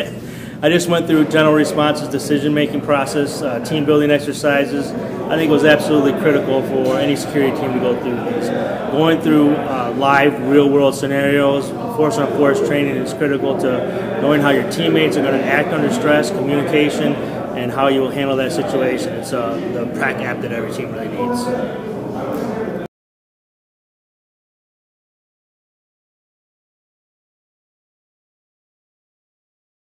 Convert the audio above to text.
I just went through Gentle Response's decision-making process, team-building exercises. I think it was absolutely critical for any security team to go through these. Going through live, real-world scenarios, force-on-force training is critical to knowing how your teammates are going to act under stress, communication, and how you will handle that situation. It's the prac app that every team really needs.